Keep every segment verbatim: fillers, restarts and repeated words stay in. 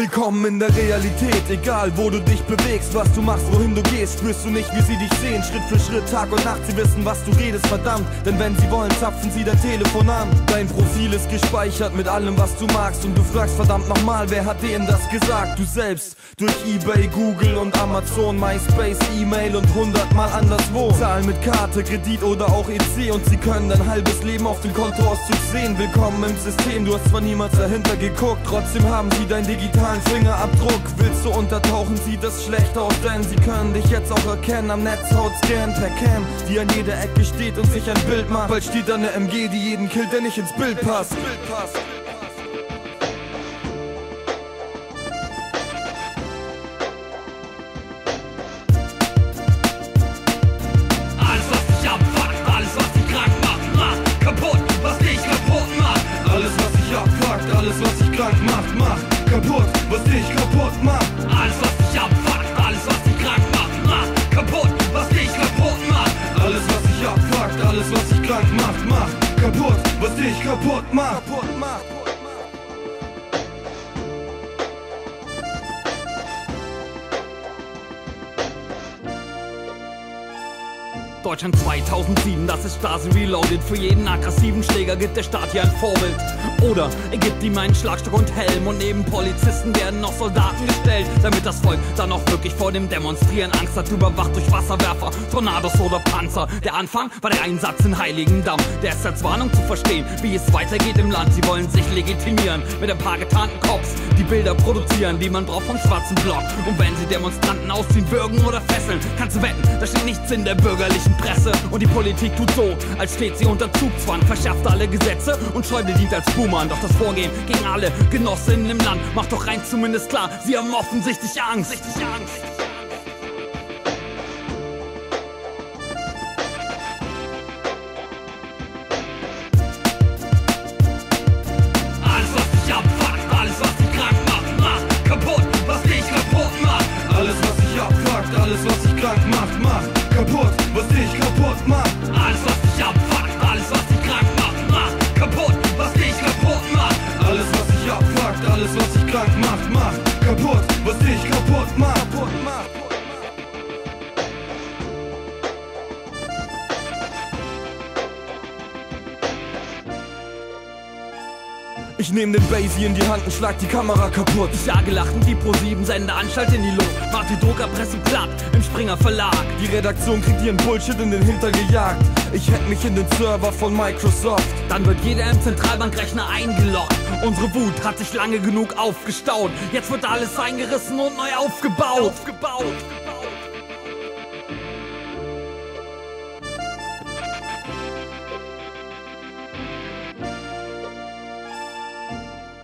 Willkommen in der Realität, egal wo du dich bewegst, was du machst, wohin du gehst, wirst du nicht, wie sie dich sehen, Schritt für Schritt, Tag und Nacht, sie wissen, was du redest, verdammt, denn wenn sie wollen, zapfen sie dein Telefon an. Dein Profil ist gespeichert mit allem, was du magst und du fragst verdammt nochmal, wer hat denen das gesagt? Du selbst, durch eBay, Google und Amazon, MySpace, E-Mail und hundertmal anderswo. Zahlen mit Karte, Kredit oder auch E C und sie können dein halbes Leben auf dem Kontoauszug sehen. Willkommen im System, du hast zwar niemals dahinter geguckt, trotzdem haben sie dein digitales Fingerabdruck. Willst du untertauchen, sieht das schlecht aus, denn sie können dich jetzt auch erkennen am Netz, Hautscan per Cam, die an jeder Ecke steht und sich ein Bild macht. Bald steht da eine M G, die jeden killt, der nicht ins Bild passt. Alles, was dich abfuckt, alles, was dich krank macht, macht kaputt, was dich kaputt macht. Alles, was dich abfuckt, alles, was dich krank macht, macht kaputt, was dich kaputt macht. Alles, was dich abfuckt, alles, was dich krank macht, macht kaputt, was dich kaputt macht. Alles, was dich abfuckt, alles, was dich krank macht, macht kaputt, was dich kaputt macht. Kaputt macht. Deutschland zweitausendsieben, das ist Stasi Reloaded. Für jeden aggressiven Schläger gibt der Staat hier ein Vorbild. Oder er gibt ihm einen Schlagstock und Helm. Und neben Polizisten werden noch Soldaten gestellt, damit das Volk dann auch wirklich vor dem Demonstrieren Angst hat. Überwacht durch Wasserwerfer, Tornados oder Panzer. Der Anfang war der Einsatz in Heiligendamm. Der ist als Warnung zu verstehen, wie es weitergeht im Land. Sie wollen sich legitimieren mit ein paar getarnten Cops, die Bilder produzieren, die man braucht vom schwarzen Block. Und wenn sie Demonstranten ausziehen, würgen oder fesseln, kannst du wetten, da steht nichts in der bürgerlichen Presse. Und die Politik tut so, als steht sie unter Zugzwang, verschärft alle Gesetze und Schäuble dient als Buch. Doch das Vorgehen gegen alle Genossinnen im Land macht doch rein zumindest klar, sie haben offensichtlich Angst. Richtig Angst. Alles, was dich abfuckt, alles, was dich krank macht, macht kaputt, was dich kaputt macht. Alles, was dich abfuckt, alles, was dich krank macht, macht kaputt, was dich kaputt macht. Alles, was dich abfuckt, alles, was dich krank macht, macht kaputt, was dich kaputt macht. Alles, was dich abfuckt, alles, was dich krank macht, macht kaputt, was dich kaputt macht. Ich nehm den Basie in die Hand und schlag die Kamera kaputt. Ich jage lachen die Pro sieben Sendeanstalt in die Luft, macht die Druckerpresse platt im Springer Verlag. Die Redaktion kriegt ihren Bullshit in den Hintern gejagt. Ich hack mich in den Server von Microsoft. Dann wird jeder im Zentralbankrechner eingeloggt. Unsere Wut hat sich lange genug aufgestaut. Jetzt wird alles eingerissen und neu aufgebaut. Aufgebaut.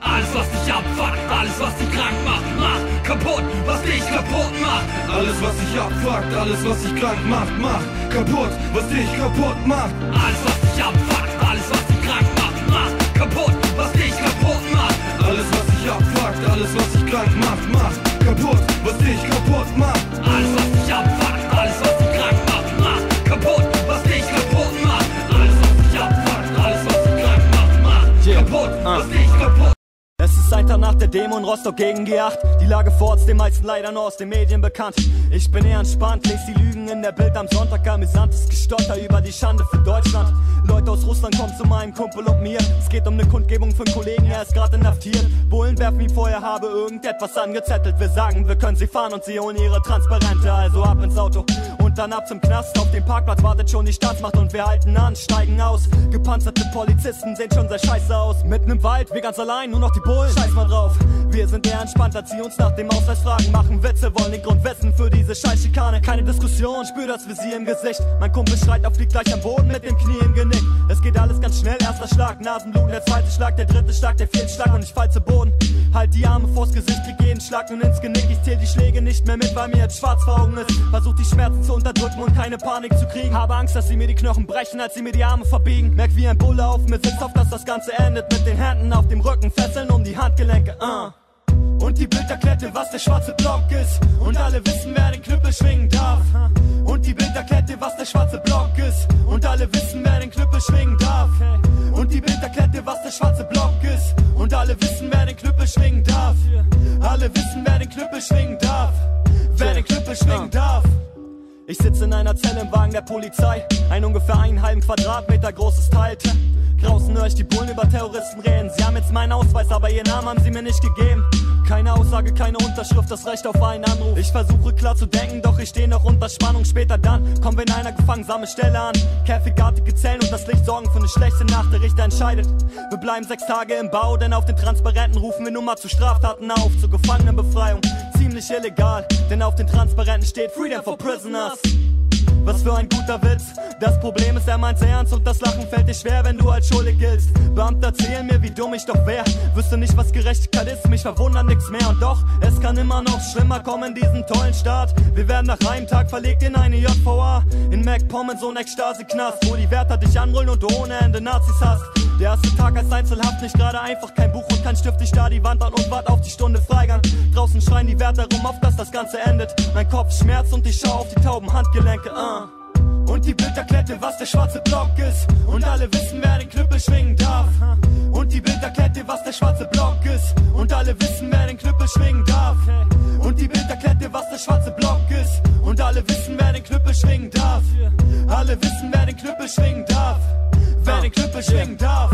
Alles, was dich abfuckt, alles, was dich krank macht, macht kaputt, was dich kaputt macht. Alles, was dich abfuckt, alles, was dich krank macht, macht kaputt, was dich kaputt macht. Alles, was dich abfuckt, alles, was dich krank macht, macht kaputt, was dich kaputt macht. Alles, was dich abfuckt, alles, was dich krank macht, macht kaputt, was dich kaputt macht. Alles, was dich abfuckt, alles, was dich krank macht, macht kaputt, was dich kaputt macht. Alles, was dich abfuckt, alles, was dich krank macht, macht kaputt, was dich kaputt. Es ist ein Tag nach der Demo in Rostock gegen G acht. Die Lage vor Ort ist den meisten leider nur aus den Medien bekannt. Ich bin eher entspannt, lese die Lügen in der Bild am Sonntag. Amüsantes Gestotter über die Schande für Deutschland. Leute aus Russland kommen zu meinem Kumpel und mir. Es geht um eine Kundgebung für einen Kollegen, er ist gerade inhaftiert. Bullen werfen ihm vorher, habe irgendetwas angezettelt. Wir sagen, wir können sie fahren und sie holen ihre Transparente. Also ab ins Auto und dann ab zum Knast. Auf dem Parkplatz wartet schon die Staatsmacht und wir halten an, steigen aus. Gepanzerte Polizisten sehen schon sehr scheiße aus. Mitten im Wald, wir ganz allein, nur noch die Bullen. Scheiß mal drauf, wir sind eher entspannt, als sie uns nach dem Ausweis fragen. Machen Witze, wollen den Grund wissen für diese Scheißschikane. Keine Diskussion, spür das Visier im Gesicht. Mein Kumpel schreit auf, liegt gleich am Boden mit dem Knie im Genick. Es geht alles ganz schnell, erster Schlag, Nasenbluten, der zweite Schlag, der dritte Schlag, der vierte Schlag und ich fall zu Boden. Halt die Arme vors Gesicht, krieg jeden Schlag und ins Genick. Ich zähl die Schläge nicht mehr mit, weil mir jetzt schwarz vor Augen ist. Versuch die Schmerzen zu unterdrücken und keine Panik zu kriegen. Habe Angst, dass sie mir die Knochen brechen, als sie mir die Arme verbiegen. Merk wie ein Bulle auf mir sitzt, auf dass das Ganze endet. Mit den Händen auf dem Rücken, Fesseln um die Handgelenke, uh. Und die Bilderkette, was der schwarze Block ist. Und alle wissen, wer den Knüppel schwingen darf. Und die Bilderkette, was der schwarze Block ist. Und alle wissen, wer den Knüppel schwingen darf. Und die Bilderkette, was der schwarze Block ist. Und alle wissen, wer den Knüppel schwingen darf. alle wissen, wer den Knüppel schwingen darf. Wer den Knüppel schwingen darf. Ich sitze in einer Zelle im Wagen der Polizei. Ein ungefähr einen halben Quadratmeter großes Teil. Draußen höre ich die Bullen über Terroristen reden. Sie haben jetzt meinen Ausweis, aber ihren Namen haben sie mir nicht gegeben. Keine Aussage, keine Unterschrift, das Recht auf einen Anruf. Ich versuche klar zu denken, doch ich stehe noch unter Spannung. Später dann kommen wir in einer gefangensame Stelle an. Käfigartige Zellen und das Licht sorgen für eine schlechte Nacht. Der Richter entscheidet, wir bleiben sechs Tage im Bau. Denn auf den Transparenten rufen wir nun mal zu Straftaten auf. Zur Gefangenenbefreiung, ziemlich illegal. Denn auf den Transparenten steht Freedom for Prisoners. Was für ein guter Witz. Das Problem ist, er meint's ernst und das Lachen fällt dir schwer, wenn du als schuldig giltst. Beamte erzählen mir, wie dumm ich doch wär. Wüsste nicht, was Gerechtigkeit ist, mich verwundert nix mehr. Und doch, es kann immer noch schlimmer kommen in diesem tollen Staat. Wir werden nach einem Tag verlegt in eine J V A. In McPommel, so ein Ekstase-Knast, wo die Wärter dich anbrüllen und du ohne Ende Nazis hast. Der erste Tag als Einzelhaft nicht gerade einfach. Kein Buch und kein Stift, ich starr die Wand an und wart auf die Stunde Freigang. Draußen schreien die Wärter rum, auf dass das Ganze endet. Mein Kopf schmerzt und ich schau auf die tauben Handgelenke. Uh. Und die Bilder kletten, was der schwarze Block ist. Und alle wissen, wer den Knüppel schwingen darf. Und die Bilder kletten, was der schwarze Block ist. Und alle wissen, wer den Knüppel schwingen darf. Und die Bilder kletten, was der schwarze Block ist. Und alle wissen, wer den Knüppel schwingen darf. Alle wissen, wer den Knüppel schwingen darf. Wer den Knüppel schwingen darf.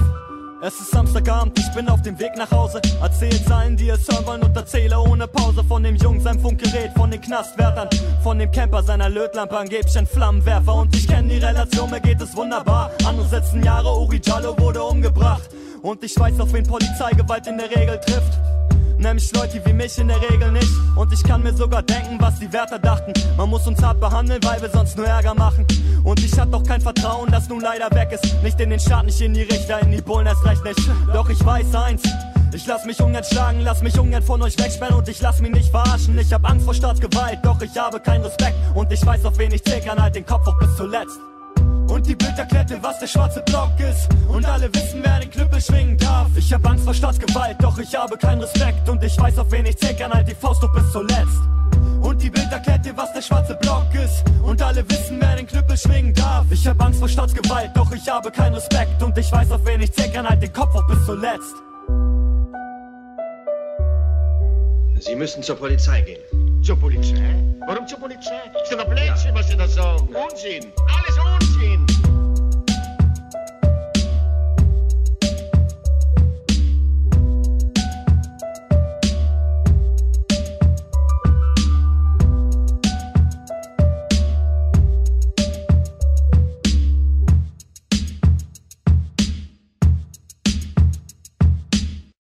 Es ist Samstagabend, ich bin auf dem Weg nach Hause. Erzähl's allen, die es hören wollen und erzähle ohne Pause. Von dem Jungen, seinem Funkgerät, von den Knastwärtern, von dem Camper, seiner Lötlampe, angeblich ein Flammenwerfer. Und ich kenne die Relation, mir geht es wunderbar. Andere setzen Jahre, Uri Djalow wurde umgebracht. Und ich weiß, auf wen Polizeigewalt in der Regel trifft. Nämlich Leute wie mich in der Regel nicht. Und ich kann mir sogar denken, was die Wärter dachten. Man muss uns hart behandeln, weil wir sonst nur Ärger machen. Und ich hatte auch kein Vertrauen, das nun leider weg ist. Nicht in den Staat, nicht in die Richter, in die Bullen erst recht nicht. Doch ich weiß eins, ich lass mich ungern schlagen, lass mich ungern von euch wegsperren. Und ich lass mich nicht verarschen, ich hab Angst vor Staatsgewalt. Doch ich habe keinen Respekt und ich weiß, auf wen ich zählen kann. Halt den Kopf hoch bis zuletzt. Und die Bilder kletten, was der schwarze Block ist. Und alle wissen, wer den Knüppel schwingen darf. Ich hab Angst vor Staatsgewalt, doch ich habe keinen Respekt. Und ich weiß, auf wen ich zählen kann, halt die Faust hoch bis zuletzt. Und die Bilder kletten, was der schwarze Block ist. Und alle wissen, wer den Knüppel schwingen darf. Ich hab Angst vor Staatsgewalt, doch ich habe keinen Respekt. Und ich weiß, auf wen ich zählen kann, halt den Kopf hoch bis zuletzt. Sie müssen zur Polizei gehen. Zur Polizei? Warum zur Polizei? Zu der Plätze, ja. Was Sie da sagen. Unsinn. Alles Unsinn.